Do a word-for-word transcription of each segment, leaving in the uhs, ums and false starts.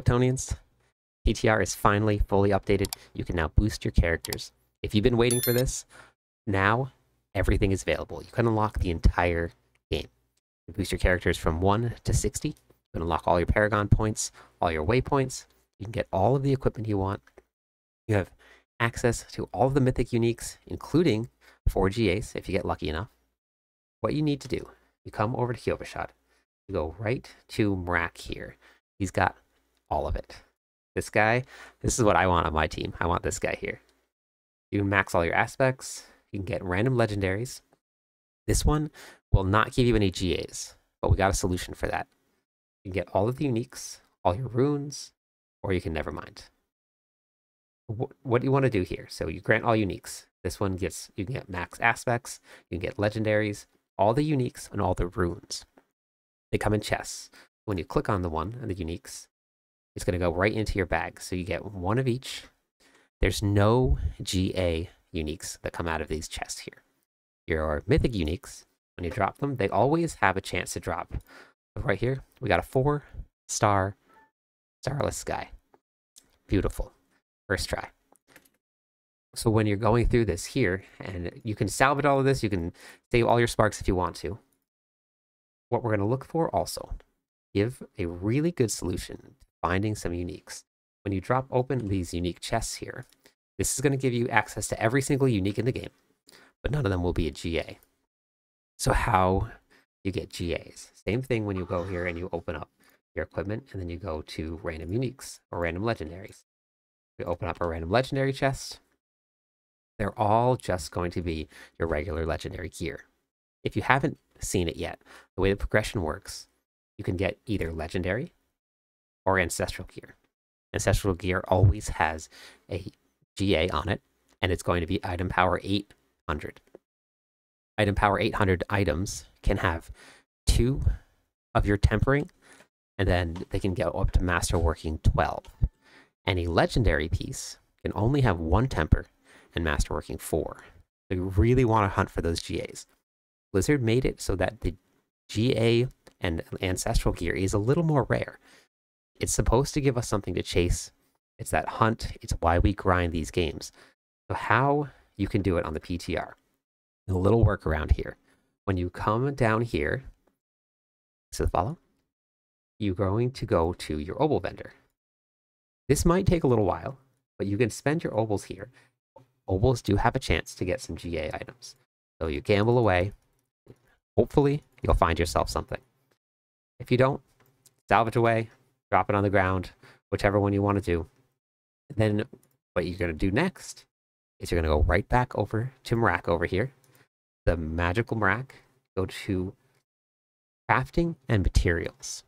Kryptonians. P T R is finally fully updated. You can now boost your characters. If you've been waiting for this, now everything is available. You can unlock the entire game. You boost your characters from one to sixty. You can unlock all your Paragon points, all your Waypoints. You can get all of the equipment you want. You have access to all of the Mythic Uniques, including four G As, if you get lucky enough. What you need to do, you come over to Kyovashad. You go right to Murak here. He's got all of it. This guy, this is what I want on my team. I want this guy here. You max all your aspects. You can get random legendaries. This one will not give you any G As, but we got a solution for that. You can get all of the uniques, all your runes, or you can never mind. What do you want to do here? So you grant all uniques. This one gets, you can get max aspects, you can get legendaries, all the uniques, and all the runes. They come in chests. When you click on the one and the uniques, it's going to go right into your bag. So you get one of each. There's no G A uniques that come out of these chests here. Your mythic uniques, when you drop them, they always have a chance to drop. But right here, we got a four star starless sky. Beautiful. First try. So when you're going through this here, and you can salvage all of this, you can save all your sparks if you want to. What we're going to look for also, give a really good solution to finding some uniques. When you drop open these unique chests here, this is going to give you access to every single unique in the game, but none of them will be a G A. So how you get G As? Same thing when you go here and you open up your equipment, and then you go to random uniques or random legendaries. We open up a random legendary chest. They're all just going to be your regular legendary gear. If you haven't seen it yet, the way the progression works, you can get either legendary or ancestral gear. Ancestral gear always has a G A on it, and it's going to be item power eight hundred. Item power eight hundred items can have two of your tempering, and then they can go up to Master Working twelve. And a legendary piece can only have one temper and masterworking four. So you really want to hunt for those G As. Blizzard made it so that the G A and ancestral gear is a little more rare. It's supposed to give us something to chase. It's that hunt. It's why we grind these games. So how you can do it on the P T R. A little workaround here. When you come down here, so follow, you're going to go to your obol vendor. This might take a little while, but you can spend your obols here. Obols do have a chance to get some G A items. So you gamble away. Hopefully, you'll find yourself something. If you don't, salvage away, drop it on the ground, whichever one you want to do. And then what you're going to do next is you're going to go right back over to Murak over here. The magical Murak. Go to Crafting and Materials.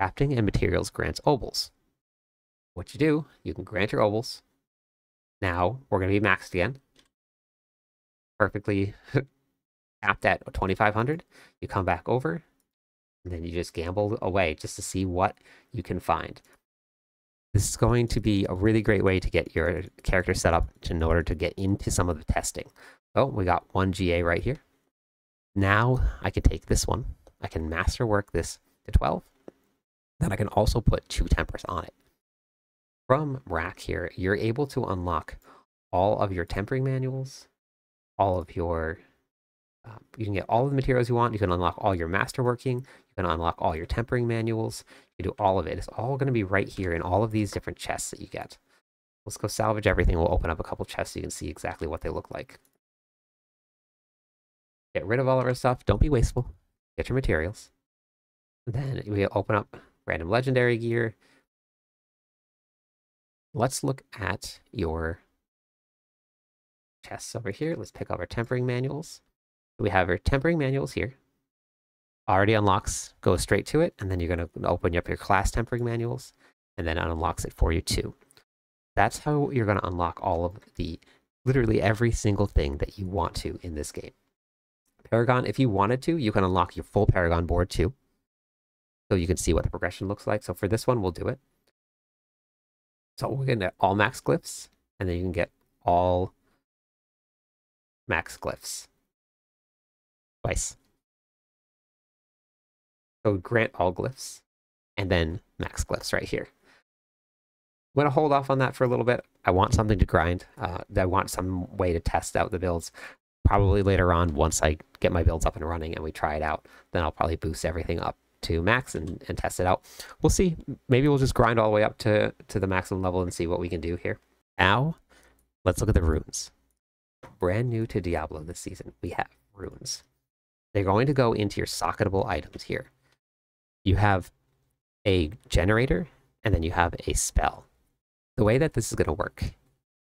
Crafting and Materials grants obols. What you do, you can grant your obols. Now we're going to be maxed again. Perfectly capped at twenty-five hundred. You come back over, and then you just gamble away just to see what you can find. This is going to be a really great way to get your character set up in order to get into some of the testing. So we got one G A right here. Now I can take this one. I can master work this to twelve. Then I can also put two tempers on it. From Rack here, you're able to unlock all of your tempering manuals, all of your, uh, you can get all of the materials you want, you can unlock all your masterworking, you can unlock all your tempering manuals, you do all of it. It's all going to be right here in all of these different chests that you get. Let's go salvage everything, we'll open up a couple chests so you can see exactly what they look like. Get rid of all of our stuff, don't be wasteful, get your materials. Then we open up random legendary gear. Let's look at your chests over here. Let's pick up our tempering manuals. We have our tempering manuals here. Already unlocks, goes straight to it, and then you're going to open up your class tempering manuals, and then it unlocks it for you too. That's how you're going to unlock all of the, literally every single thing that you want to in this game. Paragon, if you wanted to, you can unlock your full Paragon board too. So you can see what the progression looks like. So for this one, we'll do it. So we're going to get all max glyphs, and then you can get all max glyphs twice. So grant all glyphs, and then max glyphs right here. I'm going to hold off on that for a little bit. I want something to grind. Uh, I want some way to test out the builds. Probably later on, once I get my builds up and running and we try it out, then I'll probably boost everything up to max and, and test it out. We'll see. Maybe we'll just grind all the way up to, to the maximum level and see what we can do here. Now, let's look at the runes. Brand new to Diablo this season, we have runes. They're going to go into your socketable items here. You have a generator, and then you have a spell. The way that this is going to work,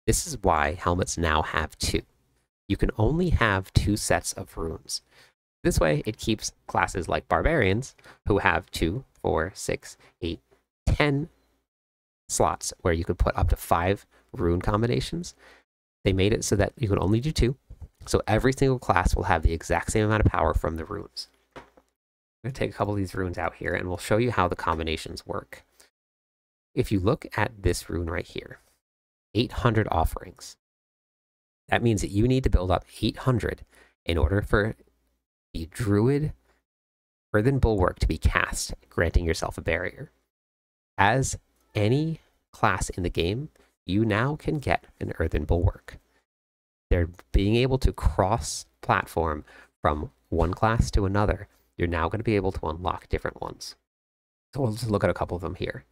this is why helmets now have two. You can only have two sets of runes. This way, it keeps classes like barbarians, who have two, four, six, eight, ten slots, where you could put up to five rune combinations. They made it so that you can only do two, so every single class will have the exact same amount of power from the runes. I'm going to take a couple of these runes out here, and we'll show you how the combinations work. If you look at this rune right here, eight hundred offerings. That means that you need to build up eight hundred in order for the Druid Earthen Bulwark to be cast, granting yourself a barrier. As any class in the game, you now can get an Earthen Bulwark. They're being able to cross-platform from one class to another. You're now going to be able to unlock different ones. So we'll just look at a couple of them here.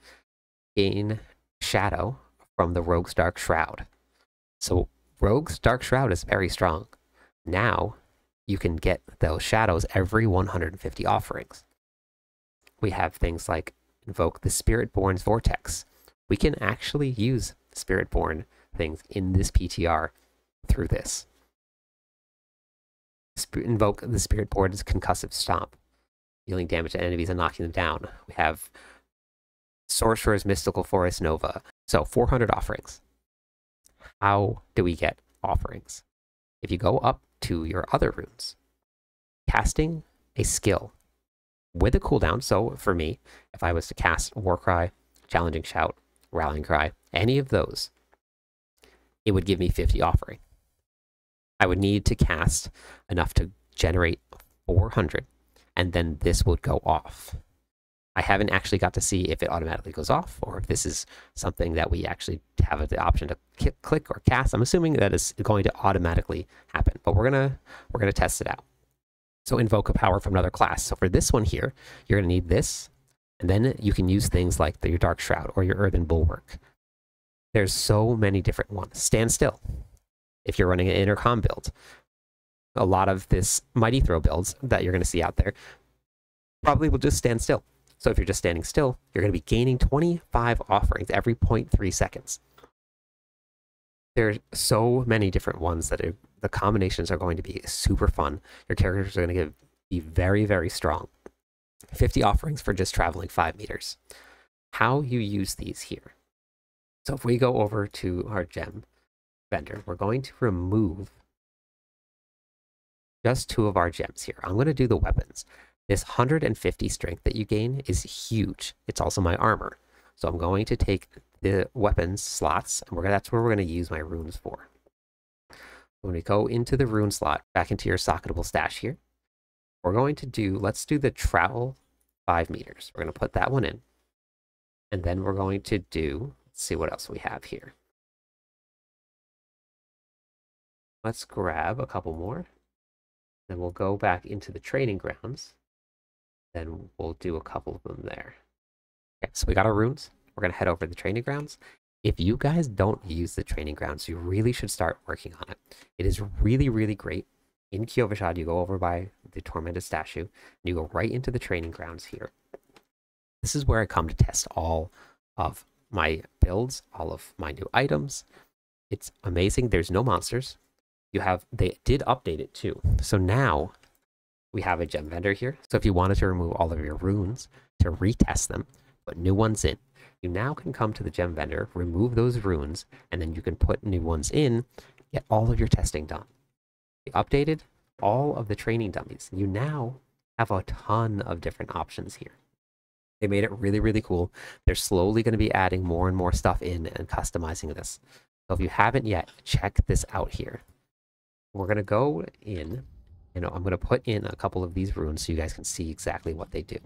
Gain Shadow from the Rogue's Dark Shroud. So Rogue's Dark Shroud is very strong. Now you can get those shadows every one hundred fifty offerings. We have things like invoke the Spiritborn's Vortex. We can actually use Spiritborn things in this P T R through this. Sp invoke the Spiritborn's concussive stomp, dealing damage to enemies and knocking them down. We have Sorcerer's Mystical Forest Nova. So four hundred offerings. How do we get offerings? If you go up to your other runes, casting a skill with a cooldown. So for me, if I was to cast War Cry, Challenging Shout, Rallying Cry, any of those, it would give me fifty offering. I would need to cast enough to generate four hundred, and then this would go off. I haven't actually got to see if it automatically goes off or if this is something that we actually have the option to click or cast. I'm assuming that is going to automatically happen, but we're gonna we're gonna test it out. So invoke a power from another class. So for this one here, you're gonna need this, and then you can use things like the, your Dark Shroud or your Earthen Bulwark. There's so many different ones. Stand still. If you're running an intercom build, a lot of this mighty throw builds that you're gonna see out there probably will just stand still. So if you're just standing still, you're going to be gaining twenty-five offerings every zero point three seconds. There's so many different ones that are, the combinations are going to be super fun. Your characters are going to be very, very strong. fifty offerings for just traveling five meters. How you use these here. So if we go over to our gem vendor, we're going to remove just two of our gems here. I'm going to do the weapons. This one hundred fifty strength that you gain is huge. It's also my armor. So I'm going to take the weapons slots, and we're gonna, that's where we're going to use my runes for. When we go into the rune slot, back into your socketable stash here, we're going to do, let's do the travel five meters. We're going to put that one in. And then we're going to do, let's see what else we have here. Let's grab a couple more. Then we'll go back into the training grounds. Then we'll do a couple of them there. Okay, so we got our runes. We're going to head over to the training grounds. If you guys don't use the training grounds, you really should start working on it. It is really, really great. In Kyovashad, you go over by the Tormented Statue, and you go right into the training grounds here. This is where I come to test all of my builds, all of my new items. It's amazing. There's no monsters. You have, they did update it too. So now we have a gem vendor here. So if you wanted to remove all of your runes to retest them, put new ones in, you now can come to the gem vendor, remove those runes, and then you can put new ones in, get all of your testing done. They updated all of the training dummies. You now have a ton of different options here. They made it really, really cool. They're slowly going to be adding more and more stuff in and customizing this. So if you haven't yet, check this out here. We're going to go in, you know, I'm going to put in a couple of these runes so you guys can see exactly what they do.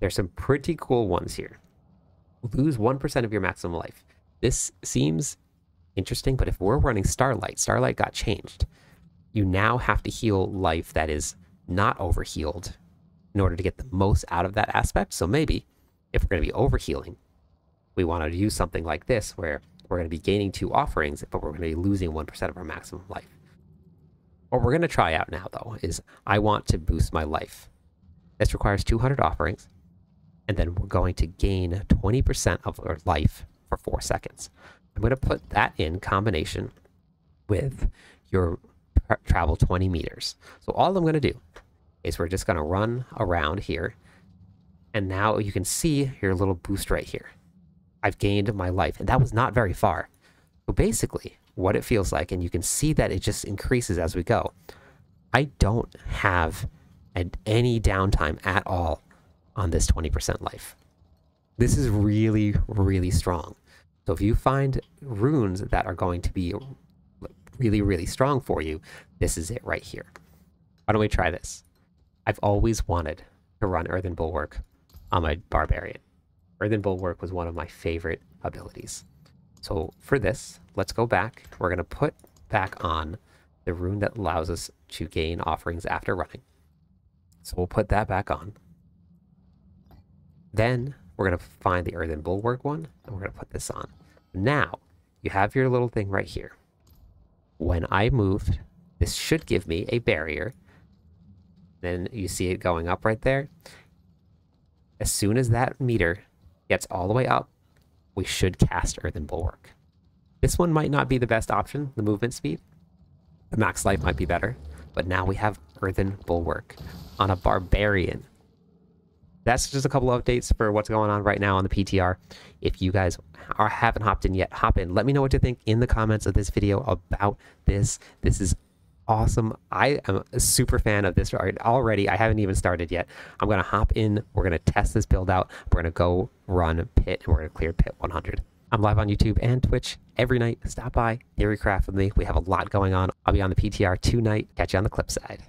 There's some pretty cool ones here. lose one percent of your maximum life. This seems interesting, but if we're running Starlight, Starlight got changed. You now have to heal life that is not overhealed in order to get the most out of that aspect. So maybe if we're going to be overhealing, we want to use something like this where we're going to be gaining two offerings, but we're going to be losing one percent of our maximum life. What we're going to try out now, though, is I want to boost my life. This requires two hundred offerings, and then we're going to gain twenty percent of our life for four seconds. I'm going to put that in combination with your travel twenty meters. So all I'm going to do is we're just going to run around here, and now you can see your little boost right here. I've gained my life, and that was not very far. So basically, what it feels like, and you can see that it just increases as we go. I don't have an, any downtime at all on this twenty percent life. This is really, really strong. So if you find runes that are going to be really, really strong for you, this is it right here. Why don't we try this? I've always wanted to run Earthen Bulwark on my Barbarian. Earthen Bulwark was one of my favorite abilities. So for this, let's go back. We're going to put back on the rune that allows us to gain offerings after running. So we'll put that back on. Then we're going to find the Earthen Bulwark one, and we're going to put this on. Now, you have your little thing right here. When I moved, this should give me a barrier. Then you see it going up right there. As soon as that meter gets all the way up, we should cast Earthen Bulwark. This one might not be the best option, the movement speed. The max life might be better, but now we have Earthen Bulwark on a Barbarian. That's just a couple of updates for what's going on right now on the P T R. If you guys are, haven't hopped in yet, hop in. Let me know what you think in the comments of this video about this. This is awesome. I am a super fan of this already. I haven't even started yet. I'm going to hop in. We're going to test this build out. We're going to go run pit, and we're going to clear pit one hundred. I'm live on YouTube and Twitch every night. Stop by, theorycraft with me. We have a lot going on. I'll be on the P T R tonight. Catch you on the clip side.